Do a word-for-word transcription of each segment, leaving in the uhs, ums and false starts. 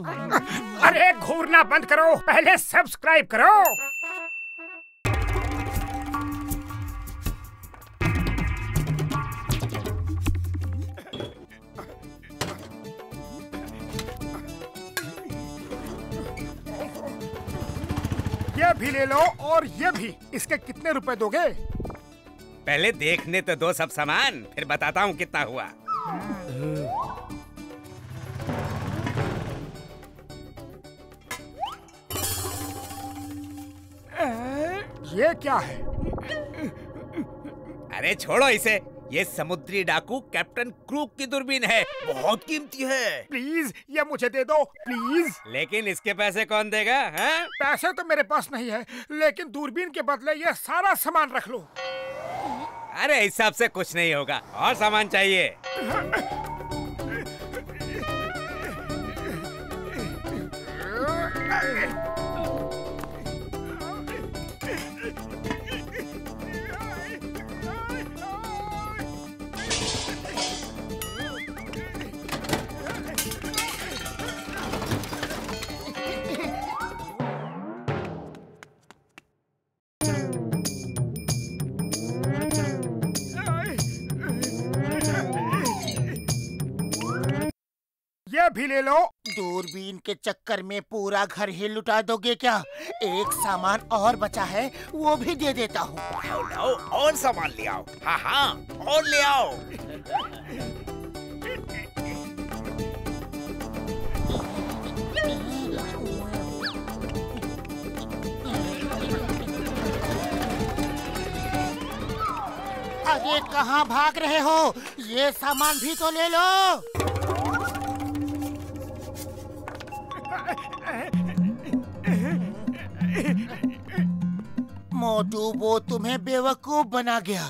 अरे घूरना बंद करो, पहले सब्सक्राइब करो। ये भी ले लो और ये भी। इसके कितने रुपए दोगे? पहले देखने तो दो सब सामान, फिर बताता हूँ कितना हुआ। ये क्या है? अरे छोड़ो इसे, ये समुद्री डाकू कैप्टन क्रूक की दूरबीन है, बहुत कीमती है। प्लीज ये मुझे दे दो प्लीज। लेकिन इसके पैसे कौन देगा? हाँ? पैसे तो मेरे पास नहीं है, लेकिन दूरबीन के बदले ये सारा सामान रख लो। अरे इस हिसाब से कुछ नहीं होगा, और सामान चाहिए। भी ले लो। दूरबीन के चक्कर में पूरा घर ही लुटा दोगे क्या? एक सामान और बचा है, वो भी दे देता हूँ। लाओ लाओ और सामान ले आओ। हाँ हाँ और ले आओ। अरे कहाँ भाग रहे हो? ये सामान भी तो ले लो। मोटू वो तुम्हें बेवकूफ बना गया।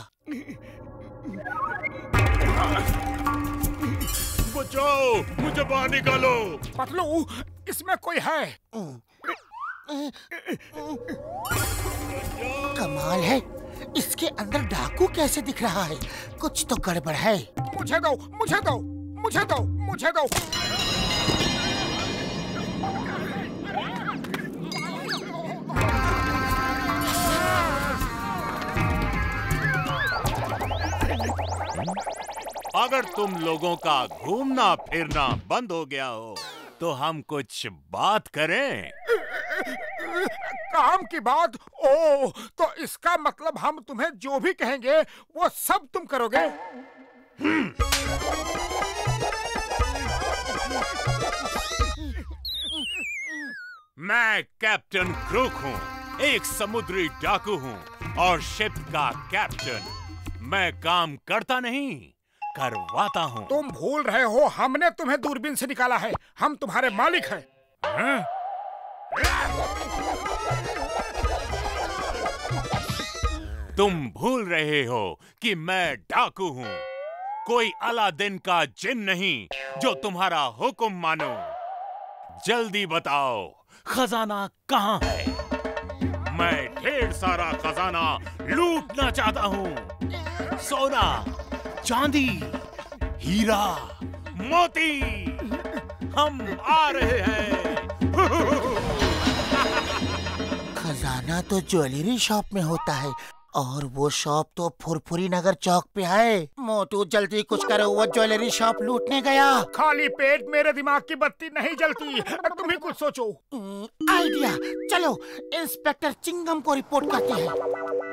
बचाओ, मुझे बाहर निकालो। पतलू इसमें कोई है? कमाल है, इसके अंदर डाकू कैसे दिख रहा है? कुछ तो गड़बड़ है। मुझे दो मुझे दो मुझे दो मुझे दो। अगर तुम लोगों का घूमना फिरना बंद हो गया हो तो हम कुछ बात करें। काम की बात? ओ, तो इसका मतलब हम तुम्हें जो भी कहेंगे वो सब तुम करोगे? मैं कैप्टन क्रूक हूँ, एक समुद्री डाकू हूँ और शिप का कैप्टन। मैं काम करता नहीं, करवाता हूँ। तुम भूल रहे हो, हमने तुम्हें दूरबीन से निकाला है, हम तुम्हारे मालिक हैं। हाँ? तुम भूल रहे हो कि मैं डाकू हूँ, कोई अलादीन का जिन नहीं जो तुम्हारा हुक्म मानो। जल्दी बताओ खजाना कहाँ है? मैं ढेर सारा खजाना लूटना चाहता हूँ। सोना, चांदी, हीरा, मोती, हम आ रहे हैं। खजाना तो ज्वेलरी शॉप में होता है और वो शॉप तो फुरफुरी नगर चौक पे है। मोटू जल्दी कुछ करो, वो ज्वेलरी शॉप लूटने गया। खाली पेट मेरे दिमाग की बत्ती नहीं जलती, तुम ही कुछ सोचो। आइडिया, चलो इंस्पेक्टर चिंगम को रिपोर्ट करते हैं।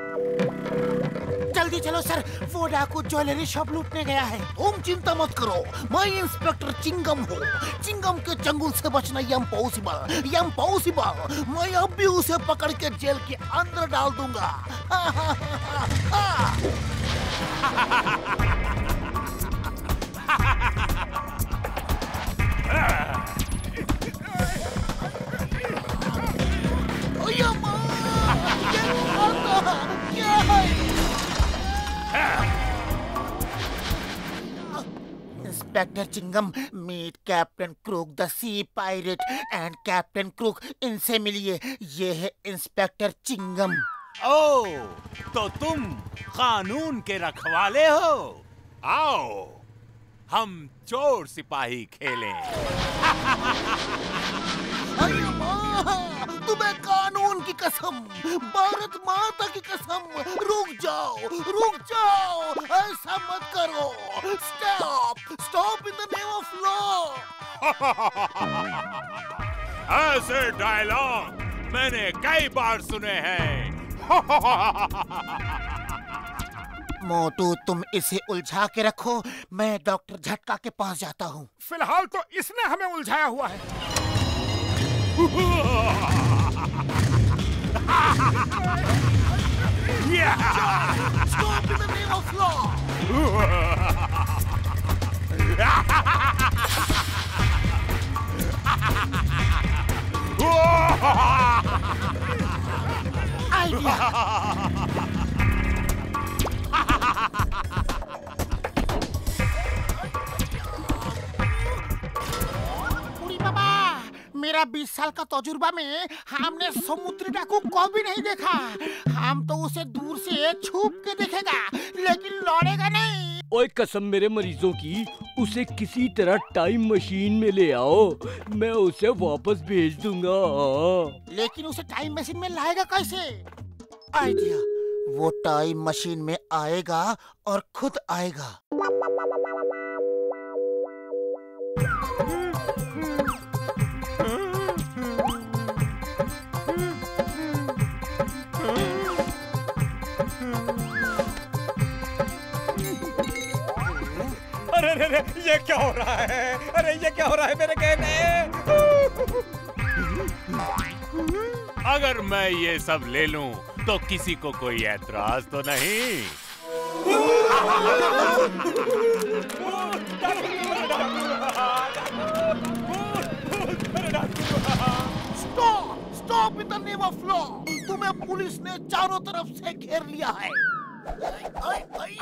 जल्दी चलो सर, वो डाकू ज्वेलरी शॉप लूटने गया है। तुम चिंता मत करो, मैं इंस्पेक्टर चिंगम हूँ। चिंगम के चंगुल से बचना इम्पॉसिबल, इम्पॉसिबल। मैं अब भी उसे पकड़ के जेल के अंदर डाल दूंगा। हा, हा, हा, हा, हा। Inspector Chingum, meet Captain Crook, the sea pirate, and Captain Crook. इनसे मिलिए, ये है इंस्पेक्टर चिंगम। ओ, तो तुम कानून के रखवाले हो? आओ, हम चोर सिपाही खेलें। मैं कानून की कसम, भारत माता की कसम, रुक जाओ, रुक जाओ, ऐसा मत करो, stop, stop in the name of law. ऐसे डायलॉग मैंने कई बार सुने हैं। मोटू, तुम इसे उलझा के रखो, मैं डॉक्टर झटका के पास जाता हूँ। फिलहाल तो इसने हमें उलझाया हुआ है। आइडिया। बुढ़ी बाबा, मेरा बीस साल का तजुर्बा में हमने समुद्री डाकू को भी नहीं देखा। हम तो उसे दूर से छुप के देखेगा, लेकिन लौड़ेगा नहीं। ओए कसम मेरे मरीजों की, उसे किसी तरह टाइम मशीन में ले आओ, मैं उसे वापस भेज दूंगा। लेकिन उसे टाइम मशीन में लाएगा कैसे? आइडिया, वो टाइम मशीन में आएगा और खुद आएगा। अरे अरे ये क्या हो रहा है? अरे ये क्या हो रहा है मेरे कहने? अगर मैं ये सब ले लूं तो किसी को कोई ऐतराज तो नहीं? Stop, stop in the name of law. तुम्हें पुलिस ने चारों तरफ से घेर लिया है। अरे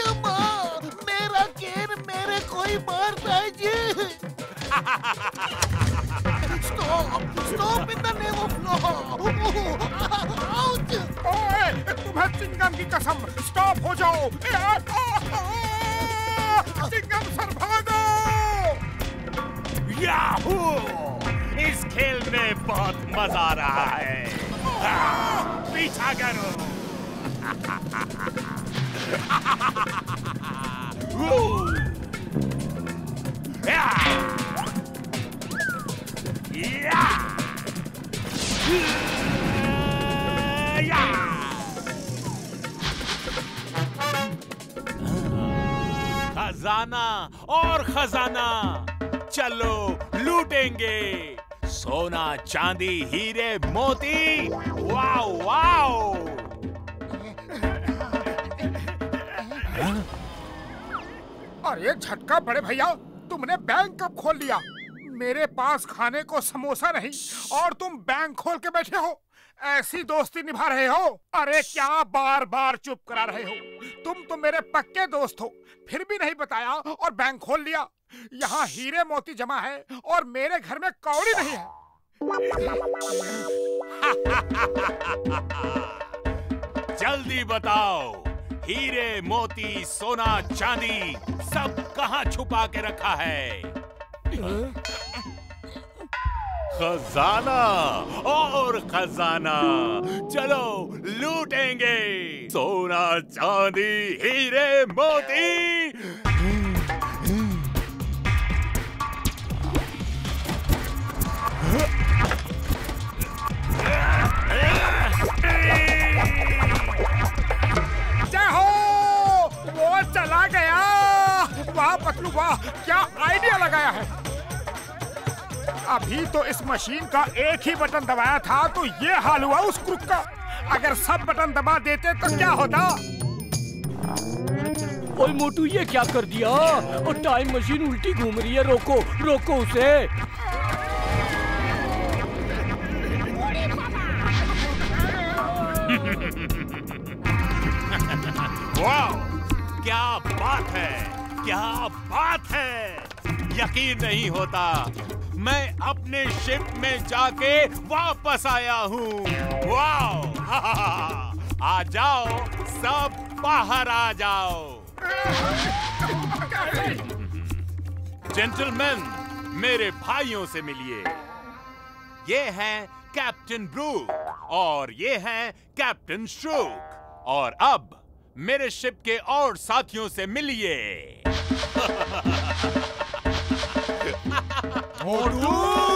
अम्मा, मेरा केन मेरे कोई मारता है जी। Stop, stop in the name of law. ओए, तुम्हें चिंगम की कसम, स्टॉप हो जाओ। चिंगम सर भागो। याहू, इस खेल में बहुत मजा आ रहा है। पीछा करो। खजाना और खजाना, चलो लूटेंगे। सोना, चांदी, हीरे, मोती। Wow wow. अरे झटका बड़े भैया, तुमने बैंक कब खोल लिया? मेरे पास खाने को समोसा नहीं और तुम बैंक खोल के बैठे हो। ऐसी दोस्ती निभा रहे हो? अरे क्या बार बार चुप करा रहे हो? तुम तो मेरे पक्के दोस्त हो, फिर भी नहीं बताया और बैंक खोल लिया। यहाँ हीरे मोती जमा है और मेरे घर में कौड़ी नहीं है। जल्दी बताओ, हीरे मोती सोना चांदी सब कहाँ छुपा के रखा है? खजाना और खजाना, चलो लूटेंगे। सोना, चांदी, हीरे, मोती। जय हो, वो चला गया। वाह पतलू, वाह, क्या आइडिया लगाया है। अभी तो इस मशीन का एक ही बटन दबाया था तो ये हाल हुआ उस क्रुक का। अगर सब बटन दबा देते तो क्या होता? ओए मोटू, ये क्या कर दिया? और टाइम मशीन उल्टी घूम रही है, रोको, रोको उसे। वाह, क्या बात है, क्या बात है। यकीन नहीं होता, मैं अपने शिप में जाके वापस आया हूँ। वाह, आ जाओ सब, बाहर आ जाओ। जेंटलमैन, मेरे भाइयों से मिलिए। ये हैं कैप्टन ब्रूक और ये हैं कैप्टन शोक। और अब मेरे शिप के और साथियों से मिलिए। मोटू